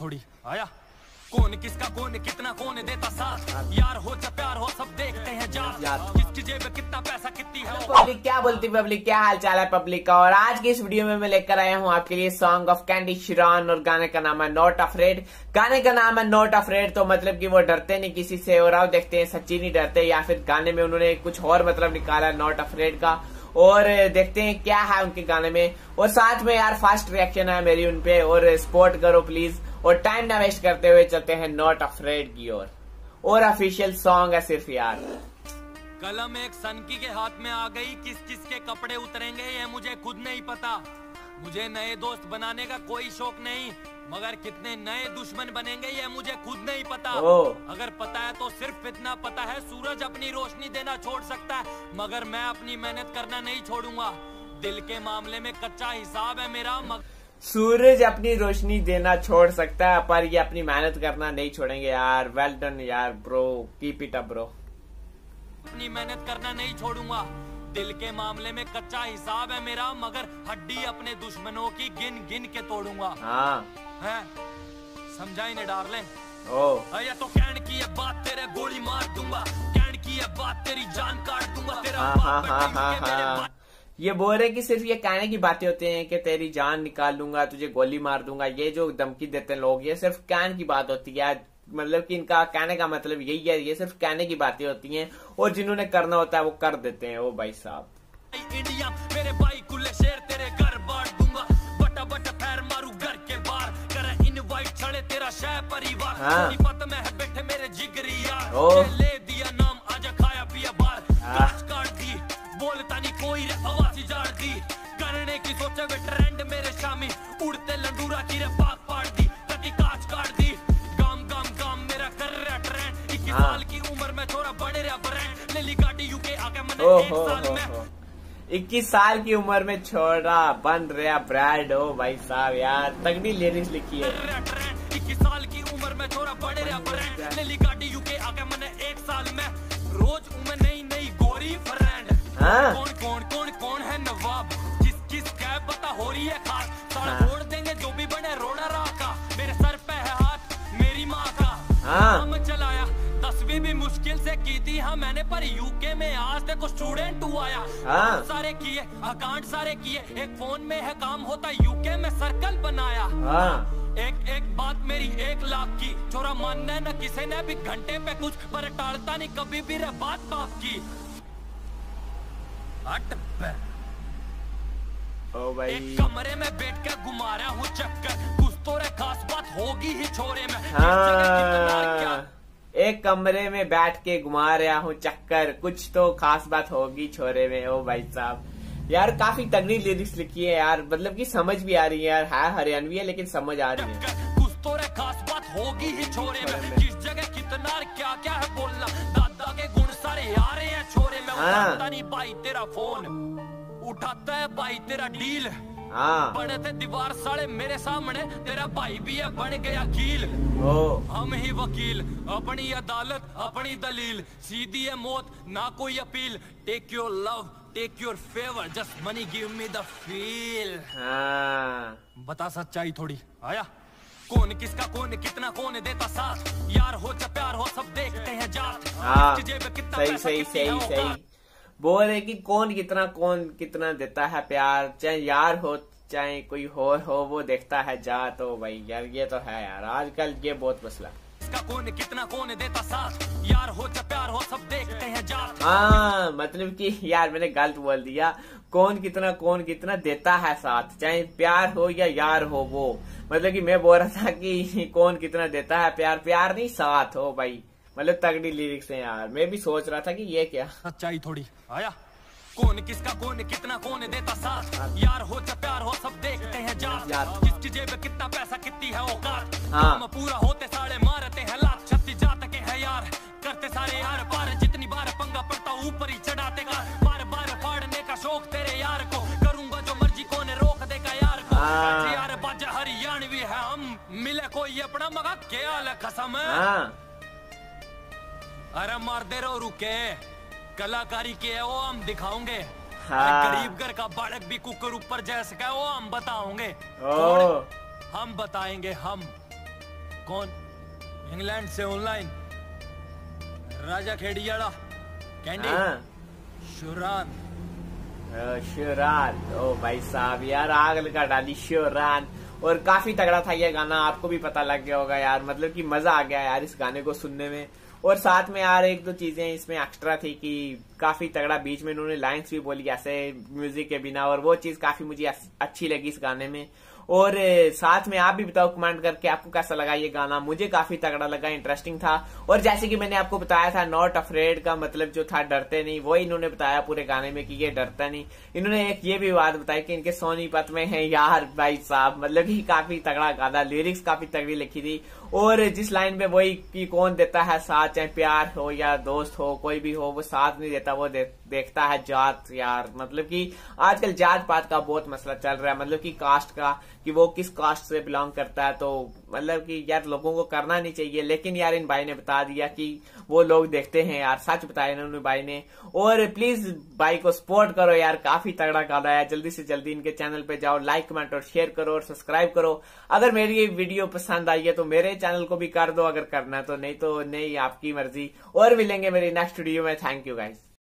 थोड़ी आया कौन किसका कौन कितना कौन देता साथ यार हो चाहे प्यार हो सब देखते हैं जात किसकी जेब में कितना पैसा कितनी है। पब्लिक क्या बोलती पब्लिक क्या हाल चाल है पब्लिक का। और आज की इस वीडियो में मैं लेकर आया हूँ आपके लिए सॉन्ग ऑफ कैंडी शिरान और गाने का नाम है नॉट अफ्रेड। गाने का नाम है नॉट अफ्रेड तो मतलब की वो डरते नहीं किसी से। और आप देखते हैं सच्ची नहीं डरते या फिर गाने में उन्होंने कुछ और मतलब निकाला नॉट अफ्रेड का। और देखते हैं क्या है उनके गाने में। और साथ में यार फास्ट रिएक्शन है मेरी उनपे और सपोर्ट करो प्लीज। और टाइम ना वेस्ट करते हुए चलते हैं नॉट अफ्रेड की ओर। और ऑफिशियल सॉन्ग है सिर्फ यार। कलम एक सनकी के हाथ में आ गई किस किस के कपड़े उतरेंगे ये मुझे खुद नहीं पता। मुझे नए दोस्त बनाने का कोई शौक नहीं मगर कितने नए दुश्मन बनेंगे ये मुझे खुद नहीं पता। अगर पता है तो सिर्फ इतना पता है सूरज अपनी रोशनी देना छोड़ सकता है मगर मैं अपनी मेहनत करना नहीं छोड़ूंगा। दिल के मामले में कच्चा हिसाब है मेरा। सूरज अपनी रोशनी देना छोड़ सकता है पर ये अपनी मेहनत करना नहीं छोड़ेंगे। यार वेल डन यार bro keep it up bro. अपनी मेहनत करना नहीं छोड़ूंगा। दिल के मामले में कच्चा हिसाब है मेरा मगर हड्डी अपने दुश्मनों की गिन गिन के तोड़ूंगा। हाँ समझा ही नहीं डार्लिंग। या तो कैंड की अब बात तेरे गोली मार दूंगा कैंड की अब बात तेरी जान काट दूंगा तेरा। ये बोल रहे कि सिर्फ ये कहने की बातें होती हैं कि तेरी जान निकाल लूंगा तुझे गोली मार दूंगा। ये जो धमकी देते हैं लोग ये सिर्फ कहने की बात होती है। मतलब कि इनका कहने का मतलब यही है ये सिर्फ कहने की बातें होती हैं और जिन्होंने करना होता है वो कर देते हैं। ओ भाई साहब इंडिया मेरे भाई कुल्ले शेर तेरे घर बांट दूंगा बटा बटा पैर मारू घर के बाहर करा इनवाइट छड़े तेरा शह परिवार पत में है बैठे मेरे जिगरी यार ले दिया नाम आजा खाया पिया बार बोलता नहीं कोई रे आवाज़ जाड़ दी करने की सोचे वे ट्रेंड मेरे शामी उड़ते लंडूरा की रे पाक पाड़ दी कटी काच काट दी गाम गाम गाम मेरा कर रहा ट्रेंड 21 साल की उम्र में थोड़ा बड़े रहा ब्रांड ले ली गाड़ी यूके आके मैंने 21 साल की उम्र में छोड़ा बन रहा ब्रांड। ओ भाई साहब यार तगड़ी लिरिक्स लिखी है। 21 साल की उम्र में थोड़ा बड़े रहा ब्रांड ले ली गाड़ी यूके आके मैंने 1 साल में रोज उम्र नई नई गोरी फ्रेंड। कौन कौन कौन कौन है नवाब किस किस कैब पता हो रही है खास सारा छोड़ देंगे जो भी बने रोड़ा राका मेरे सर पे है हाथ मेरी माँ का। हम चलाया 10वीं भी मुश्किल से की थी हाँ मैंने पर यूके में आज तक स्टूडेंट हुआ आया। सारे किए अकाउंट सारे किए एक फोन में है काम होता यूके में सर्कल बनाया। एक एक बात मेरी 1 लाख की छोरा मानना है न किसी ने भी घंटे पे कुछ पर टालता नहीं कभी भी रे बात बाप की। एक कमरे में बैठ कर घुमा रहा हूँ चक्कर कुछ तो खास बात होगी ही छोरे में। एक कमरे में बैठ के घुमा रहा हूँ चक्कर कुछ तो खास बात होगी छोरे में। ओ भाई साहब यार काफी तगड़ी लिरिक्स लिखी है यार। मतलब कि समझ भी आ रही है यार। है हरियाणवी है लेकिन समझ आ रही है। कुछ तो खास बात होगी ही छोरे में किस जगह कितना क्या क्या है बोलना दादा के गुण सारे आ रहे हैं छोरे में। उठाता नहीं भाई तेरा फोन उठाता है भाई तेरा डील बड़े थे दीवार साले मेरे सामने तेरा भाई भी है बन गया कील। हम ही वकील अपनी अदालत अपनी दलील सीधी है मौत ना कोई appeal take your love take your favour just money give me the feel. बता सच्चाई थोड़ी आया कौन किसका कौन कितना कौन देता साथ यार हो चाहे प्यार हो सब देखते हैं जात सही सही सही सही बोल रहे कि कौन कितना देता है प्यार चाहे यार हो चाहे कोई और हो वो देखता है जात। हो भाई यार ये तो है यार आजकल ये बहुत मसला। इसका कौन कितना कौन देता साथ यार हो चाहे प्यार हो सब देखते हैं जात। हाँ मतलब कि यार मैंने गलत बोल दिया कौन कितना देता है साथ चाहे प्यार हो या यार हो वो। मतलब कि मैं बोल रहा था कि कौन कितना देता है प्यार प्यार नहीं साथ। हो भाई मतलब तगड़ी लिरिक्स है यार। मैं भी सोच रहा था कि ये क्या सच्चाई थोड़ी आया कौन किसका कौन कितना कौन देता साथ यार हो चाहे प्यार हो सब देखते हैं जात किसकी जेब में कितना पैसा कितनी है औकात काम पूरा होते साले मारते हैं लात छत्ती जात के है यार करते सारे यार पार जितनी बार पंगा पड़ता ऊपर ही चढ़ाते का बार बार फाड़ने का शौक तेरे यार को करूंगा जो मर्जी कौन रोक देगा यार को यार बाजा हरियाणवी है हम मिले कोई अपना मगा क्या कसम है। अरे मार दे रहो रुके कलाकारी के वो हम दिखाओगे। गरीब घर का बालक भी कुकर ऊपर जैसे का वो हम बताएंगे हम कौन? इंग्लैंड से ऑनलाइन राजा खेड़ियाड़ा कैंडी शिरान। शिरान, ओ भाई साहब यार आग लगा डाली शिरान। और काफी तगड़ा था ये गाना, आपको भी पता लग गया होगा यार, मतलब कि मजा आ गया यार इस गाने को सुनने में। और साथ में यार एक दो चीजें इसमें एक्स्ट्रा थी कि काफी तगड़ा बीच में इन्होंने लाइंस भी बोली ऐसे म्यूजिक के बिना, और वो चीज काफी मुझे अच्छी लगी इस गाने में। और साथ में आप भी बताओ कमेंट करके आपको कैसा लगा ये गाना। मुझे काफी तगड़ा लगा, इंटरेस्टिंग था। और जैसे कि मैंने आपको बताया था नॉट अफ्रेड का मतलब जो था डरते नहीं, वो इन्होंने बताया पूरे गाने में कि ये डरता नहीं। इन्होंने एक ये भी बात बताई कि इनके सोनीपत में है यार भाई साहब, मतलब कि काफी तगड़ा गाना, लिरिक्स काफी तगड़ी लिखी थी। और जिस लाइन में वही कि कौन देता है साथ, चाहे प्यार हो या दोस्त हो कोई भी हो, वो साथ नहीं देता, वो देखता है जात। यार मतलब कि आजकल जात पात का बहुत मसला चल रहा है, मतलब कि कास्ट का, कि वो किस कास्ट से बिलोंग करता है। तो मतलब कि यार लोगों को करना नहीं चाहिए, लेकिन यार इन भाई ने बता दिया कि वो लोग देखते हैं यार, सच बताया इन्होंने भाई ने। और प्लीज भाई को सपोर्ट करो यार, काफी तगड़ा गाना है। जल्दी से जल्दी इनके चैनल पे जाओ, लाइक कमेंट और शेयर करो और सब्सक्राइब करो। अगर मेरी ये वीडियो पसंद आई है तो मेरे चैनल को भी कर दो अगर करना है, तो नहीं आपकी मर्जी। और मिलेंगे मेरी नेक्स्ट वीडियो में। Thank you guys.